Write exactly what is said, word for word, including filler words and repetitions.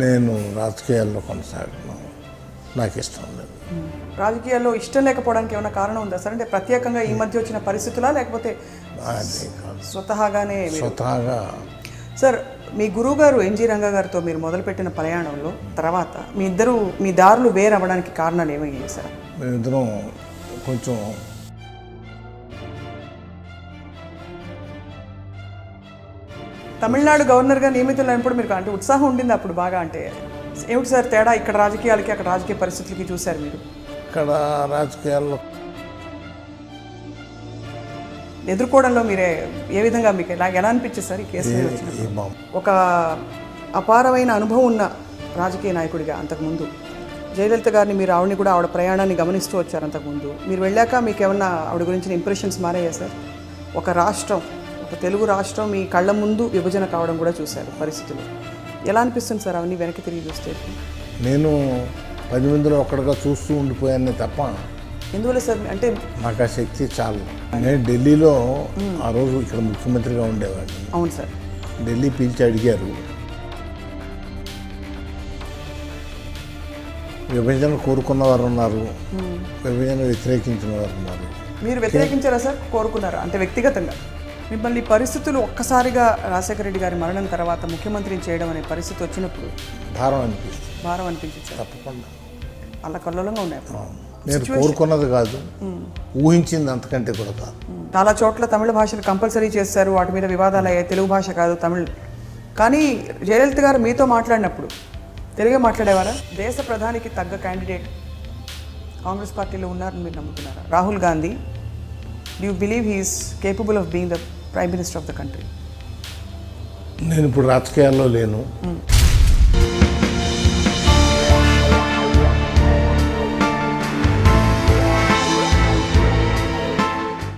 నేను రాజకీయాల్లో కొనసాగుతున్నాను. నాకు ఇష్టం లేదు. రాజకీయాల్లో ఇష్టం లేకపోవడానికి ఏమైనా కారణం ఉందా సార్? అంటే ప్రత్యేకంగా ఈ మధ్య వచ్చిన పరిస్థితులా లేకపోతే స్వతహాగానే? స్వతహాగా సార్. మీ గురువుగారు ఎన్జీ రంగా గారితో మీరు మొదలుపెట్టిన ప్రయాణంలో తర్వాత మీ ఇద్దరు మీ దారులు వేరవ్వడానికి కారణాలు ఏమయ్యాయి సార్? మేమిద్దరం కొంచెం తమిళనాడు గవర్నర్గా నియమితులైనప్పుడు మీకు అంటే ఉత్సాహం ఉండింది అప్పుడు బాగా. అంటే ఏమిటి సార్ తేడా ఇక్కడ రాజకీయాలకి అక్కడ రాజకీయ పరిస్థితులకి చూశారు మీరు? ఇక్కడ రాజకీయాల్లో ఎదుర్కోవడంలో మీరే ఏ విధంగా మీకు నాకు ఎలా అనిపించింది సార్ ఈ కేసు వచ్చిన? ఒక అపారమైన అనుభవం ఉన్న రాజకీయ నాయకుడిగా అంతకుముందు జయలలిత గారిని మీరు ఆవిడని కూడా ఆవిడ ప్రయాణాన్ని గమనిస్తూ వచ్చారు. అంతకుముందు మీరు వెళ్ళాక మీకు ఏమన్నా ఆవిడ గురించిన ఇంప్రెషన్స్ మారాయా సార్? ఒక రాష్ట్రం, ఒక తెలుగు రాష్ట్రం మీ కళ్ళ ముందు విభజన కావడం కూడా చూశారు పరిస్థితులు. ఎలా అనిపిస్తుంది సార్ అవన్నీ వెనక్కి తిరిగి చూస్తే? నేను పది మందిలో ఒక్కడిగా చూస్తూ ఉండిపోయాను తప్ప. ఎందువల్ల సార్? అంటే నాకు ఆ శక్తి చాలు. నేను ఢిల్లీలో ఆ రోజు ఇక్కడ ముఖ్యమంత్రిగా ఉండేవాడిని. అవును సార్. ఢిల్లీ పిలిచి అడిగారు, విభజన కోరుకున్న వారు ఉన్నారు, విభజన వ్యతిరేకించిన వారు ఉన్నారు. మీరు వ్యతిరేకించారా సార్? కోరుకున్నారా అంటే వ్యక్తిగతంగా? మిమ్మల్ని పరిస్థితులు ఒక్కసారిగా రాజశేఖర రెడ్డి గారి మరణం తర్వాత ముఖ్యమంత్రిని చేయడం అనే పరిస్థితి వచ్చినప్పుడు భారం అనిపిస్తుంది. భారం అనిపించింది తప్పకుండా. అలా కల్లోలంగా ఉన్నాయి. నేను కోరుకున్నది కాదు, ఊహించింది అంతకంటే కూడా కాదు. చాలా చోట్ల తమిళ భాషను కంపల్సరీ చేస్తారు, వాటి మీద వివాదాలు అయ్యాయి. తెలుగు భాష కాదు తమిళ్. కానీ జయలలిత గారు మీతో మాట్లాడినప్పుడు తెలుగే మాట్లాడేవారా? దేశ ప్రధానికి తగ్గ క్యాండిడేట్ కాంగ్రెస్ పార్టీలో ఉన్నారని మీరు నమ్ముతున్నారా? Rahul Gandhi, do you believe he is capable of being the prime minister of the country? నేను ఇప్పుడు రాజకీయాల్లో లేను.